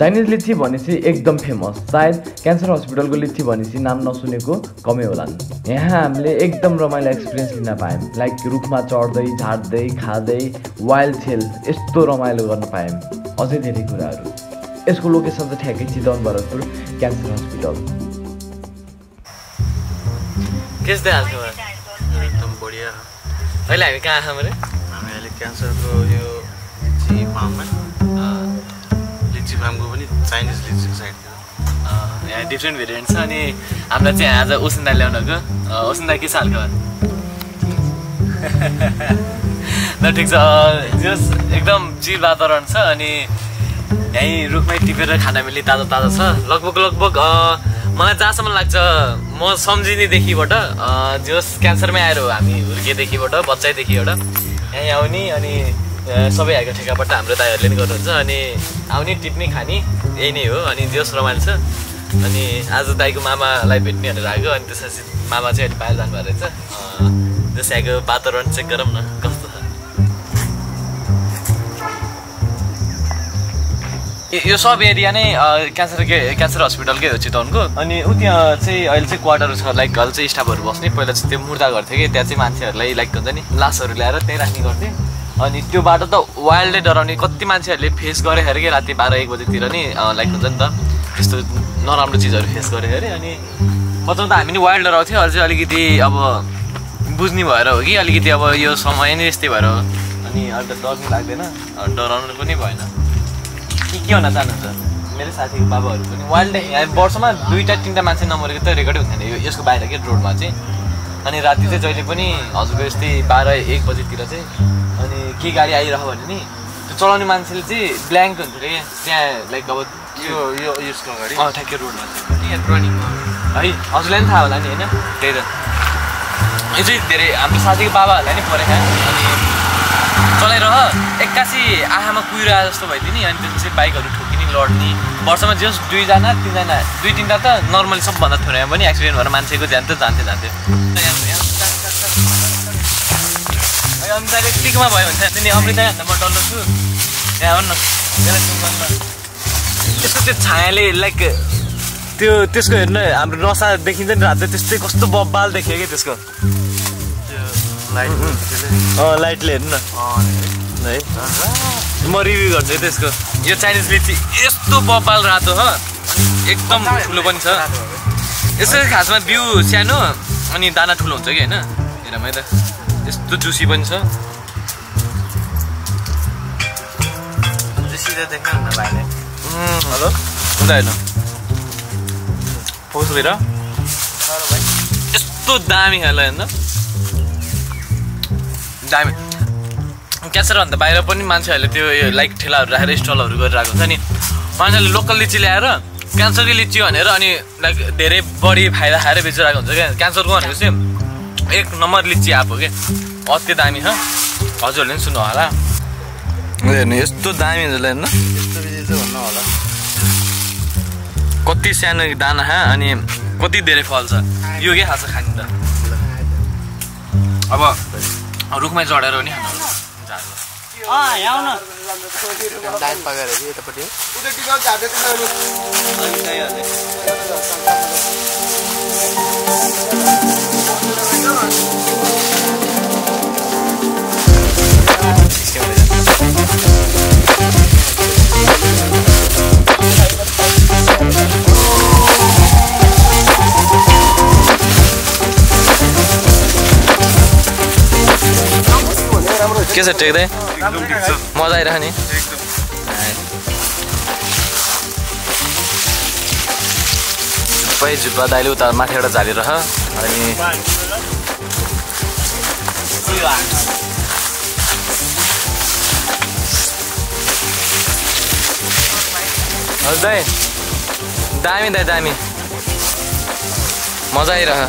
Chinese लिच्ची भनेपछि एकदम फेमस। सायद क्यान्सर हस्पिटल को लिच्ची भनेपछि नाम नसुनेको कमै होला। यहाँ हामीले एकदम रमाइलो एक्सपिरियन्स लिन पायौं। लाइक रुखमा चढ्दै झार्दै खादै वाइल्ड सेल यस्तो रमाइलो गर्न पायौं। अझै धेरै कुराहरु। यसको लोकेसन चाहिँ ठ्याक्कै चितवन भरतपुर क्यान्सर हस्पिटल। केस्दै हालको एकदम बढिया। अहिले हामी कहाँ छौं रे? हामी अहिले क्यान्सर को यो लिच्ची फार्ममा चाइनिज लिच्ची साइड यहाँ डिफ्रेन्ट भेरिएन्ट छ। अनि हामीलाई चाहिँ आज ओसुन्दा ल्याउनको ओसुन्दा के छ हालको ल ठिक छ। जस एकदम चिल वातावरण छ अनि यहीँ रुखमै टिपेर खाना मिल्ने ताजा ताजा छ। लगभग मलाई जहाँसम्म लाग्छ म सम्झिनेदेखिबाट जस क्यान्सरमै आएर हामी हुर्केदेखिबाट बच्चैदेखिबाट यहीँ आउने अनि सबै आएको ठेकाबाट हाम्रो दाइहरूले पनि गर्नुहुन्छ। अनि आउने टिप्ने खाने यही नै हो। अनि जोस रमाइलो छ। अनि आज दाइको मामालाई भेट्ने भनेर आएको अनि त्यसपछि मामा चाहिँ अहिले बाहिर जानुभएको रहेछ। जस यहाँको वातावरण चेक गरौँ न कस्तो छ। यो सब एरिया नै क्यान्सर हस्पिटलकै हो चितवनको। अनि ऊ त्यहाँ चाहिँ अहिले चाहिँ क्वार्टर छ। लाइक घल चाहिँ स्टाफहरू बस्ने। पहिला चाहिँ त्यो मुर्दा गर्थ्यो कि त्यहाँ चाहिँ मान्छेहरूलाई लाइक हुन्छ नि लासहरू ल्याएर त्यहीँ राख्ने गर्थे। अनि त्यो बाटो त वाइल्डले डराउने कति मान्छेहरूले फेस गरे हेरे कि राति 12-1 बजेतिर नि लाइक हुन्छ नि त त्यस्तो नराम्रो चिजहरू फेस गरे हेरे। अनि बचाउँदा हामी नि वाइल्ड डराउँथ्यो। अझै अलिकति अब बुझ्ने भएर हो कि अलिकति अब यो समय नै यस्तै भएर हो। अनि अन्त डर लाग्दैन डराउनु पनि भएन। के हुन चाहनुहुन्छ मेरो साथीको बाबाहरू पनि वाइल्ड वर्षमा 2-3 मान्छे नमरेको त रेकर्डै हुँदैन यो यसको बाहिर के रोडमा चाहिँ। अनि राति चाहिँ जहिले पनि हजुरको यस्तै 12-1 बजेतिर चाहिँ अनि के गाडी आइरह्यो भने नि त्यो चलाउने मान्छेले चाहिँ ब्ल्याङ्क हुन्छ रे त्यहाँ लाइक अब यो यो यसको अगाडि ठ्याक्कै रोडमा है हजुरलाई पनि थाहा होला नि होइन। त्यही त यो चाहिँ धेरै हाम्रो साथीको बाबाहरूलाई नि परेको अनि चलाइरह एक्कासी आँखामा कुहिरा जस्तो भइदियो नि। अनि त्यसपछि बाइकहरू ठोकिने लड्ने वर्षमा जस 2-3 त नर्मली सबभन्दा थोरै पनि एक्सिडेन्ट भएर मान्छेको ज्यान त जान्थ्यो। अमृताले टिकमा भयो भने त्यहाँदेखि अमृताभन्दा म डल्लो छु त्यहाँ हो न त्यसको त्यो छायाले लाइक त्यसको हेर्नु हाम्रो नसा देखिन्छ नि रात त्यस्तै कस्तो बब्बाल देखियो कि त्यसको लाइटले हेर्नु न है म रिभ्यू गर्छु है त्यसको। यो चाइनिज लिच्ची यस्तो बब्बाल रातो हो एकदम ठुलो पनि छ। यसको खासमा बिउ सानो अनि दाना ठुलो हुन्छ कि होइन हेरमै त यस्तो जुसी पनि छ। जुसी त देख्नु न भाइले हेलो हुँदैन फोसबेर यस्तो दामी होला हेर्नु दामी। क्यान्सरभन्दा बाहिर पनि मान्छेहरूले त्यो लाइक ठेलाहरू राखेर स्टलहरू गरिरहेको हुन्छ नि। मान्छेहरूले लोकल लिच्ची ल्याएर क्यान्सरकै लिच्ची भनेर अनि लाइक धेरै बढी फाइदा खाएर बेचिरहेको हुन्छ क्या। क्यान्सरको भनेको चाहिँ एक नम्बर लिच्ची आएको के अति दामी छ। हजुरहरूले पनि सुन्नु होला हेर्नु यस्तो दामी हेर्नु यस्तो बिजी चाहिँ भन्नु होला कति सानो दाना छ अनि कति धेरै फल छ। यो के खास खाने त अब रुखमै चढेर नि के छ टेक्दै मजा आइरह नि सबै जुब्बा दाइले उता माथिबाट झालिरह अनि दाइ दामी मजा आइरह।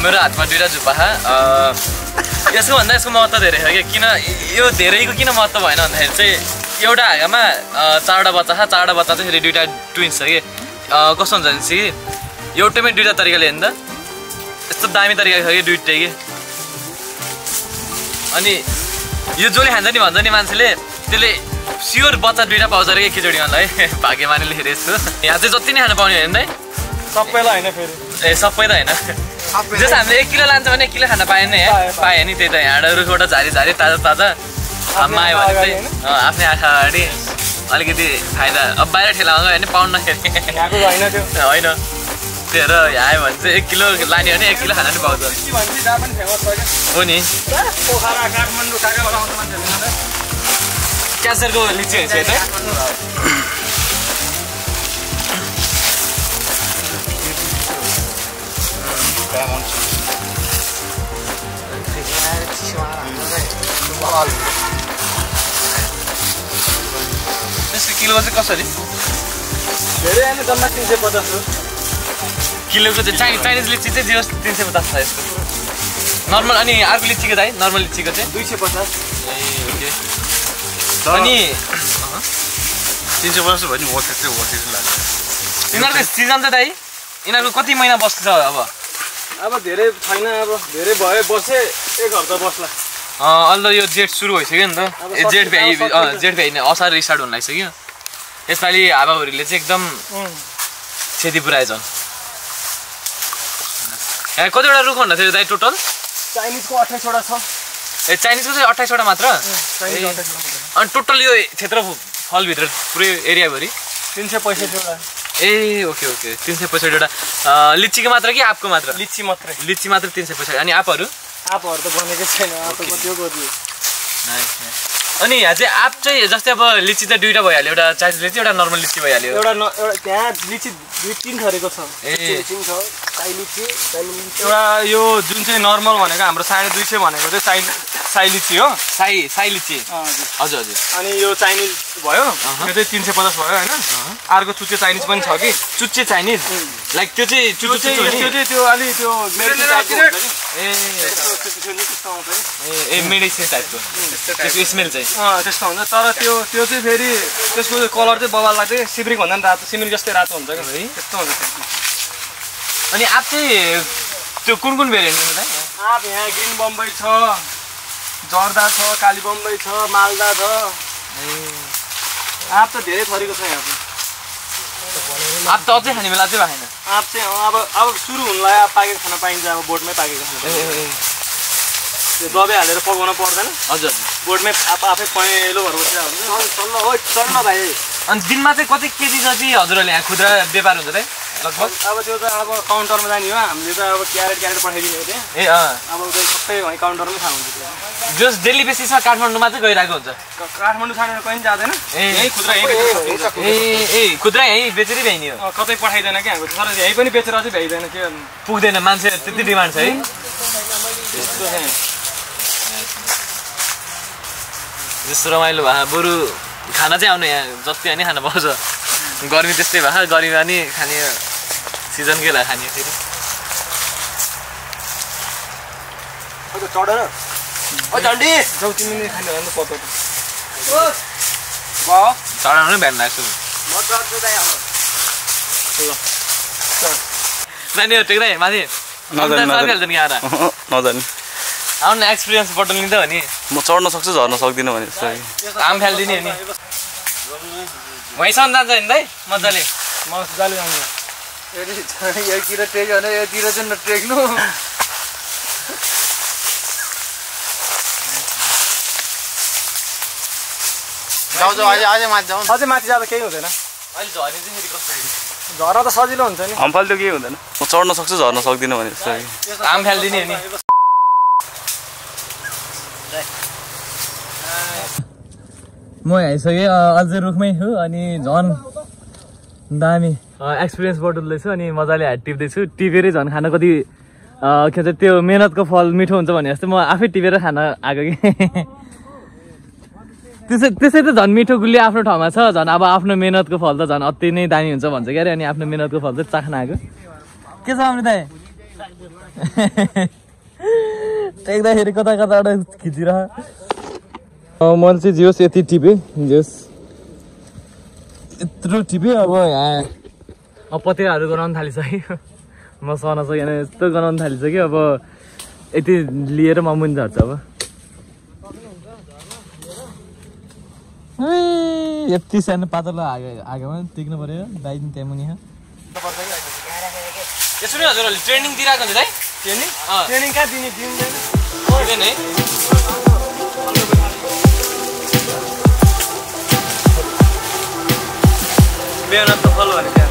मेरो हातमा 2 जुब्बा छ। यसको भन्दा यसको महत्त्व धेरै छ कि किन यो धेरैको किन महत्त्व भएन भन्दाखेरि चाहिँ एउटा हाँगामा 4 बच्चा छ। 4 बच्चा चाहिँ फेरि 2 ट्विन्स छ कि कस्तो हुन्छ भने चाहिँ एउटैमै 2 तरिकाले हेर्नु त यस्तो दामी तरिका छ कि दुईटै कि अनि यो जोले खान्छ नि भन्छ नि मान्छेले त्यसले स्योर बच्चा दुईटा पाउँछ अरे के खिचडी मलाई भाग्यमानले हेरेछु। यहाँ चाहिँ जति नै खान पाउने हैन है सबैलाई हैन फेरि ए सबै त हैन जस हामीले 1 किलो लान्छ भने 1 किलो खान पाएन नि पाए नि त्यही त हाँडहरुबाट झारी झारी ताजा ताजा आमा आयो भने चाहिँ आफ्नै आँखा अगाडि अलिकति फाइदा अब बाहिर ठेलामा गयो भने पाउन नखेरी यहाँको हैन त्यो हैन तेरा आए भने चाहिँ 1 किलो लाने भने 1 किलो खान पनि पाउँछ के भन्छ जहाँ पनि फेमस छ हो नि पोखरा काठमाडौँ काका बनाउँछ मान्छेले क्यासरको लिची हुन्छ है त्यसको किलो चाहिँ कसरी धेरै हैन जम्मा 350 हो किलोको चाहिँ चाइनिज लिची चाहिँ जिरो 350 छ यसको नर्मल अनि अर्को लिचीको चाहिँ नर्मल लिचीको चाहिँ 250 ए ओके अनि 350 भन्नु हो त्यस्तै लाग्छ तिनीहरुको सिजन चाहिँ दाइ इनारको कति महिना बस्छ अब धेरै छैन अब धेरै भयो बसे एक हप्ता बस्ला अल्ल यो जेट सुरु भइसक्यो नि त ए जेट भ्याइन असार रिस्टार्ट हुन लागिसक्यो यसपाली हावाहुरीले चाहिँ एकदम क्षति पुर्याएछ ए कतिवटा रुख भन्दा थियो दाइ टोटल चाइनिजको 28 वटा छ ए चाइनिजको चाहिँ 28 वटा मात्र अनि टोटल यो क्षेत्रफल भित्र पुरै एरिया भरि 365 वटा ए ओके ओके 365 वटा लिचीको मात्र कि आपको मात्र लिची मात्र 365 अनि आपहरु त बनेकै छैन आपको त्यो गर्दियो नाइस नाइस अनि यहाँ चाहिँ आप चाहिँ जस्तै अब लिची त दुईटा भइहाल्यो एउटा चाइनिज लिची एउटा नर्मल लिची भइहाल्यो एउटा त्यहाँ लिची दुई तीन थरीको छ ए तीन छ साइ लिची एउटा यो जुन चाहिँ नर्मल भनेको हाम्रो 250 भनेको चाहिँ साइ लिची हो साइ लिची हजुर हजुर अनि यो चाइनिज भयो यो चाहिँ 350 भयो हैन अर्को चुच्चे चाइनिज पनि छ कि चुच्चे चाइनिज लाइक त्यो चाहिँ चुच्चे त्यो अलि त्यो मेडिसिन टाइपको ए ए मेडिसिन टाइपको त्यसको स्मेल चाहिँ त्यस्तो हुन्छ तर त्यो चाहिँ फेरि त्यसको कलर चाहिँ बबाल लाग्छ सिब्रिक भन्दा नि रातो सिब्रिक जस्तै रातो हुन्छ के है त्यस्तो हुन्छ अनि आप चाहिँ त्यो कुन कुन भेरिएन्ट हुन्छ आप यहाँ ग्रीन बम्बई छ जर्दा छ काली बम्बई छ मालदा छ आप त धेरै थरीको छ यहाँ आप त अझै खाने बेला चाहिँ भएन आप चाहिँ अब सुरु हुन लाग्यो पाकेको खाना पाइन्छ अब बोटमै पाकेको खाना त्यो दबाई हालेर पकाउन पर्दैन हजुर बोटमै आफै पहेँलो भएर बसेर हुन्छ चल्न हो चल्न भाइ अनि दिनमा चाहिँ कति केजी जति हजुरहरूले यहाँ खुद्रा व्यापार हुन्छ है लगभग अब त्यो त अब काउन्टरमा जाने हो हामीले त अब क्यारेट पठाइदिने हो ए अब सबै वही काउन्टरमै खानु हुन्छ जस डेली बेसिसमा काठमाडौँमा चाहिँ गइरहेको हुन्छ काठमाडौँ छाडेर कहीँ जादैन यही खुद्रा यही खुद्रा यही बेचेरै भ्याइने हो कतै पठाइदैन के हाम्रो सर यही पनि बेचेर चाहिँ भ्याइदैन के पुग्दैन मान्छे त्यति डिमान्ड छ है त्यस्तो छ जस रमाइलो भए बरु खाना चाहिँ आउनु यहाँ जति हैन खाना पाउँछ गर्मी त्यस्तै भए गर्मीमा नि खाने सिजनकै ला खाने फेरि अझ चढेर ओ झन्डी जाऊ तिमीले खाने भने पत्तो ओ बा चढाउनु भ्यान लाग्छु म चढ्छु दाइ अब ल चढ नानी टेक्दै माथि नजान्ने नजान्ने आउने एक्सपीरियन्स बटन लिँदा हो नि म चढ्न सक्छु झर्न सक्दिन भने आम फाल्दिने हो नि वहीसम्म जान्छ नि दाइ मजाले जान्छ यतिर ट्रेक्यो भने यतिर चाहिँ नट्रेक्नु जाऊ अझै माथि जाँदा केही हुँदैन अहिले झर्ने चाहिँ फेरि कसरी झर्न त सजिलो हुन्छ नि हम्फाल्दो केही हुँदैन म चढ्न सक्छु झर्न सक्दिन भने जस्तो आम फाल्दिने हो नि म आइसकेँ अझै रुखमै छु अनि झन् दामी एक्सपिरियन्स बटुल्दैछु अनि मजाले हात टिप्दैछु टिपेरै झन् खाना कति के भन्छ त्यो मेहनतको फल मिठो हुन्छ भने जस्तो म आफै टिपेर खान आएको कि त्यसै त झन् मिठो गुलियो आफ्नो ठाउँमा छ झन् अब आफ्नो मेहनतको फल त झन् अति नै दामी हुन्छ भन्छ क्या अरे अनि आफ्नो मेहनतको फल चाहिँ चाख्न आएको के छ अमृत दाइ टेक्दाखेरि कता कताबाट खिचिरह मैले चाहिँ जियोस् यति टिपेँ जियोस् यत्रो टिपेँ अब यहाँ अब पतेराहरू गराउनु थालिसक्यो म सहन सकेन यस्तो गराउनु थालिसक्यो अब यति लिएर म मुनि झर्छु अब ये सैन पातला आगे तिग्न पर्यो दाइदिन तेमुनि है यसुनी हजुर ट्रेनिङ दिइराको हुन्छ दाइ ट्रेनिङ ट्रेनिङ का दिने दिउँदैन गर्दैन है मेहनत त फल भने क्या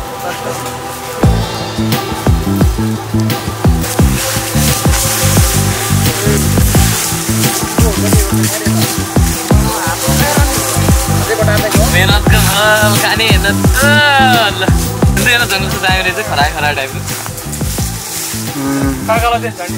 मेहनत का फल खाने नतल इतने ना जंगल से जाए रहे खराय खराय टाइप कागला दे जाने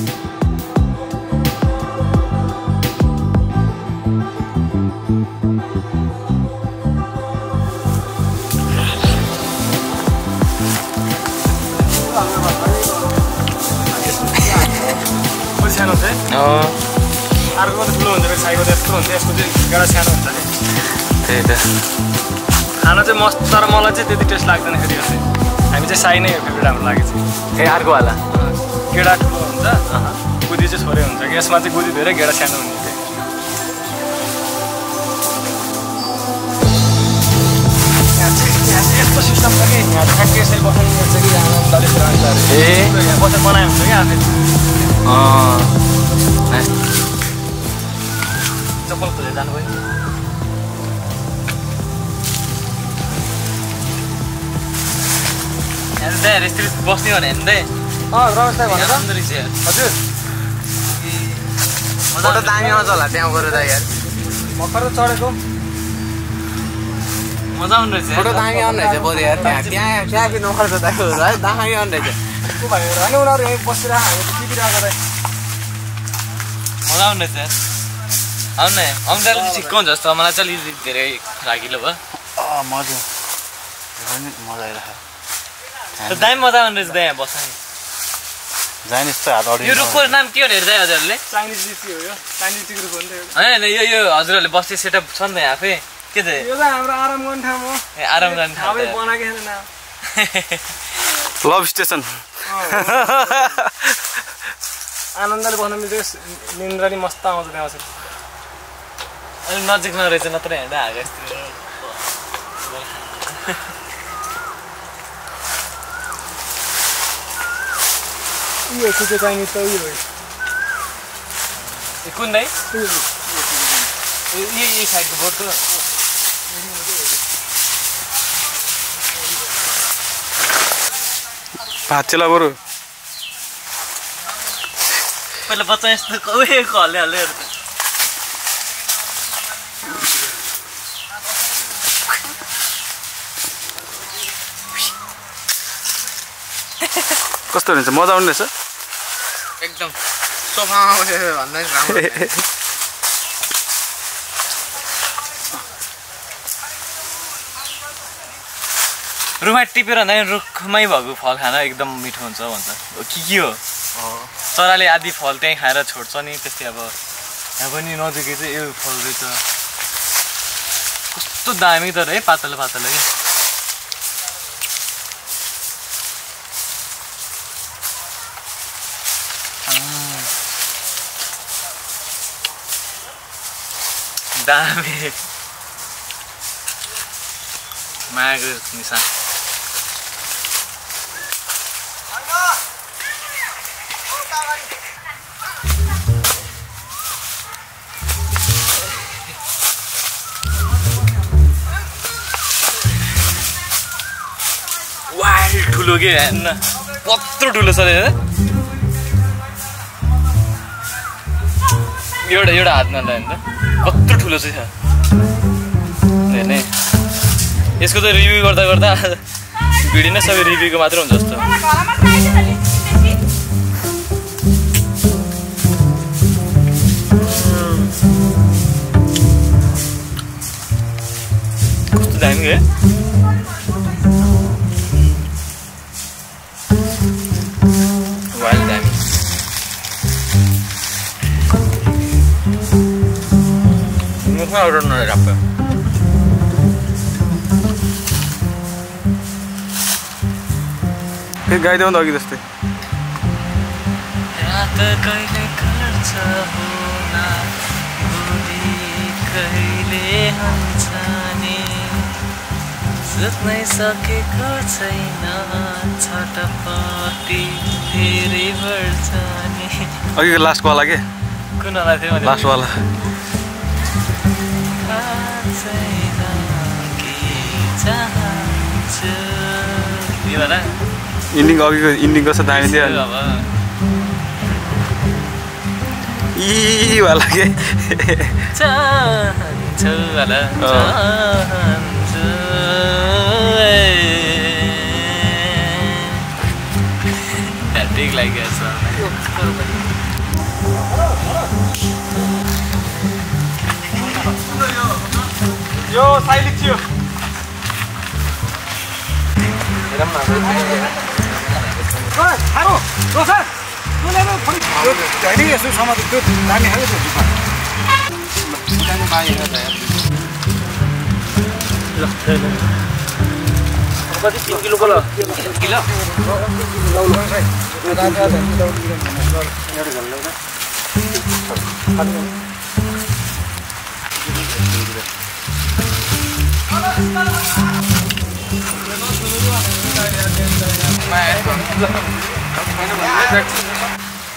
कुछ है ना ते आर्गो तो खुलो होने पे साइको देखते होने इसको जो गड़ा शान होता है खाना चाहिँ मस्त तर मलाई चाहिँ त्यति टेस्ट लाग्दैन फेरि यसले हामी चाहिँ साइ नै हो फेभरेट हाम्रो लागि चाहिँ ए अर्को वाला केडा ठुलो हुन्छ गुदी चाहिँ छोरे हुन्छ कि यसमा चाहिँ गुदी धेरै गेडा सानो हुन्छ यस्तो सिस्टम छ कि यहाँ ठ्याक्कै यसरी बस्नु पर्छ कि यहाँ दले पुरान्छ ए यहाँ बसेर बनाए हुन्छ कि आफै चप्पल खोलेर जानुभयो हेर्दै रेस्ट्री बस्ने भने हेर्दै रमस्ते भनेर राम्रो रहेछ हजुर फोटो दामी आउँछ होला त्यहाँ गएर त यार भर्खर चढेको मजा आउने रहेछ फोटो दामी आउने रहेछ बरु यार त्यहाँ त्यहाँ क्याबी नखर्च दाइको है दामी आउने रहेछ को भाइहरु हैन उनीहरु यही बसेर हामी टिपिरहेको रहेछ मजा आउने रहेछ आउन आउँदा छिक्क हुन्छ जस्तो मलाई चाहिँ अलि धेरै रागिलो भयो मजा मजा आइरहेछ तो दाई मजा आने दाया बस जाने ये रुखको नाम के हो हेर्दै हजुरले चाइनिज लिची हो यो चाइनिज लिची रुख हो नि त हैन यो यो हजुरले बस्ने सेटअप छ नि त आफै के छ यो त हाम्रो आराम गर्ने ठाउँ हो ए आराम गर्ने ठाउँ आफै बनाके हैन नाम लभ स्टेशन आनन्दले बस्न मिल्छ निन्द्रा नि मस्त आउँछ त्यहाँ बसेर अलि नजिकमा रहेछ नत्र हेर्दा आगे ये कुछ टाइम तो ये है ये कुंडई ये साइड को बोर्ड तो बात चला बरु पहिले बच्चा यस्तो कोही कले हले हेर्दै कस्तो हुन्छ मजा आउने रहेछ एकदम सोफामा बसेर भन्दा नि राम्रो रुखमा टिपेर भन्दा नि रुखमै भएको फल खान एकदम मिठो हुन्छ भन्छ के हो चराले आदि फल त्यहीँ खाएर छोड्छ नि त्यस्तै अब यहाँ पनि नजिकै चाहिँ यो फल रहेछ कस्तो दामी तर है पातलो पातलो के निशान वाइल्ड ठुलो के हेर्न कत्रो ठुलो छ एउटा एउटा हातमा ल हेर्न कत्रो ठुलो छ यसको त रिभ्यू गर्दा गर्दा भिडियो नै सबै रिभ्यूको मात्र हुन्छ जस्तो कस्तो दामी है और न रप ये गाई देऊ दगी जस्तै रात कहिले खर्च होना बुढी कहिले हुन्छ जुट्नै सकेको छैन छटपटी फेरि बढ्छ नि। अघिको लास्ट वाला के कुन वाला थियो मैले? लास्ट वाला यो वाला इन्डिङ। अघिको इन्डिङ कस्तो दामी थियो यी वाला के चाहन्छु वाला चाहन्छु ठीक लाग्यो यो साइलिक थियो हेरम न मैं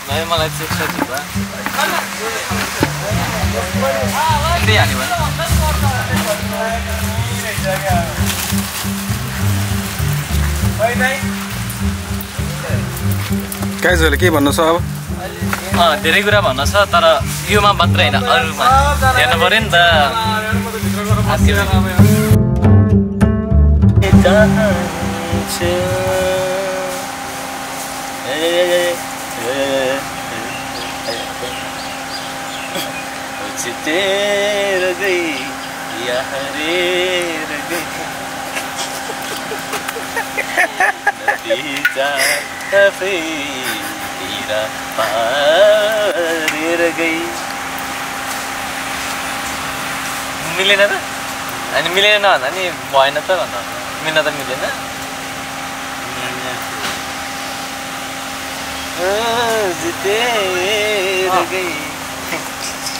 नहीं मलाई शिक्षा दिपा दे आनी बन भाई नहीं काय जले के भन्नु छ अब अ धेरै कुरा भन्नु छ तर योमा मात्र हैन अरुमा हेर्नु पर्यो नि त आशीर्वाद अब ए तेर गई या हरेर गई नदी जाता फे तेरा पारेर गई मिले ना तो अनि मिले ना अनि भएन त भन्दा मिल्न त मिलेन जितेर गई